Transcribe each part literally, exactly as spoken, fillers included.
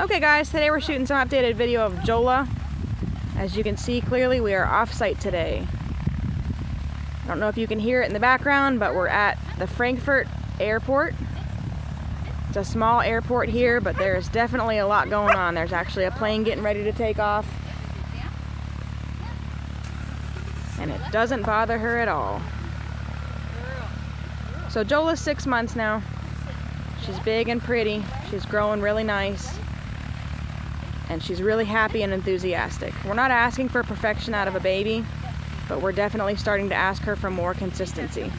Okay guys, today we're shooting some updated video of Jola. As you can see clearly, we are off-site today. I don't know if you can hear it in the background, but we're at the Frankfurt Airport. It's a small airport here, but there's definitely a lot going on. There's actually a plane getting ready to take off. And it doesn't bother her at all. So Jola's six months now. She's big and pretty. She's growing really nice. And she's really happy and enthusiastic. We're not asking for perfection out of a baby, but we're definitely starting to ask her for more consistency.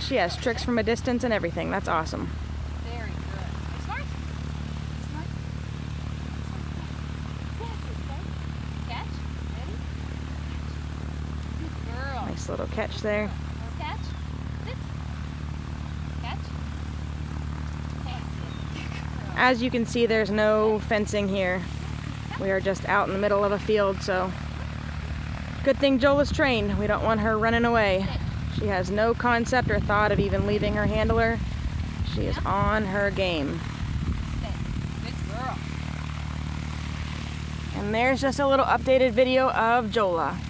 She has tricks from a distance and everything. That's awesome. Very good. Smart? Smart? Yes, catch. Ready? Good girl. Nice little catch there. Catch. Sit. Catch. As you can see, there's no fencing here. We are just out in the middle of a field, so good thing Jola's trained. We don't want her running away. She has no concept or thought of even leaving her handler. She is on her game. Good girl. And there's just a little updated video of Jola.